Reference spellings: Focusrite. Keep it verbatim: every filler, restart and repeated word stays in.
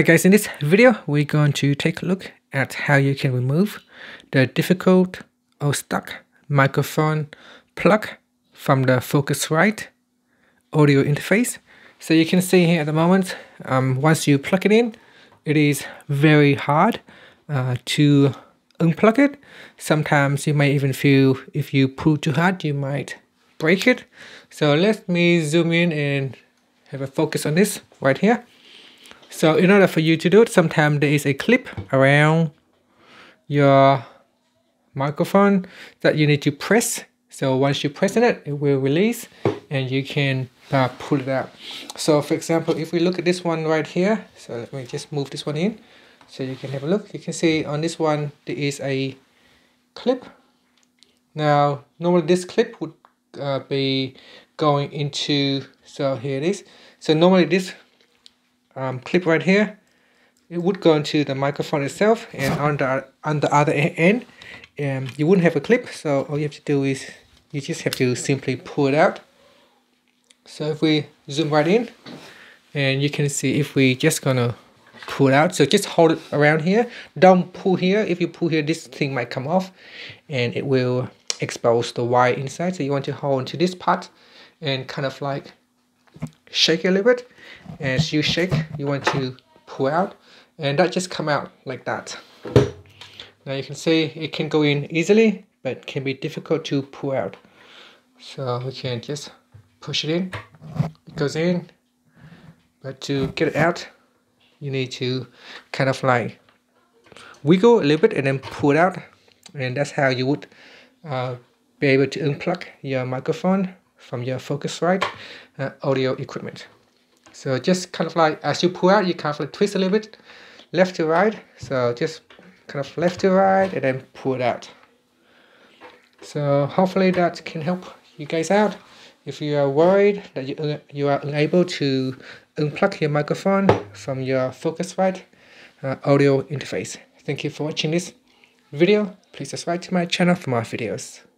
Alright guys, in this video we're going to take a look at how you can remove the difficult or stuck microphone plug from the Focusrite audio interface. So you can see here at the moment, um, once you plug it in, it is very hard uh, to unplug it. Sometimes you might even feel if you pull too hard you might break it. So let me zoom in and have a focus on this right here. So in order for you to do it, sometimes there is a clip around your microphone that you need to press. So once you press on it, it will release and you can uh, pull it out. So for example, if we look at this one right here, so let me just move this one in so you can have a look. You can see on this one, there is a clip. Now, normally this clip would uh, be going into, so here it is. So normally this Um, clip right here, it would go into the microphone itself, and on the on the other end um, you wouldn't have a clip, so all you have to do is you just have to simply pull it out. So if we zoom right in, and you can see if we just gonna pull it out, so just hold it around here, don't pull here. If you pull here, this thing might come off and it will expose the wire inside, so you want to hold to this part and kind of like shake it a little bit. As you shake, you want to pull out, and that just come out like that. Now you can see it can go in easily, but can be difficult to pull out. So we can just push it in, it goes in, but to get it out, you need to kind of like wiggle a little bit and then pull it out, and that's how you would uh, be able to unplug your microphone from your Focusrite uh, audio equipment. So just kind of like as you pull out, you kind of like twist a little bit left to right. So just kind of left to right and then pull it out. So hopefully that can help you guys out. If you are worried that you, uh, you are unable to unplug your microphone from your Focusrite uh, audio interface. Thank you for watching this video. Please subscribe to my channel for more videos.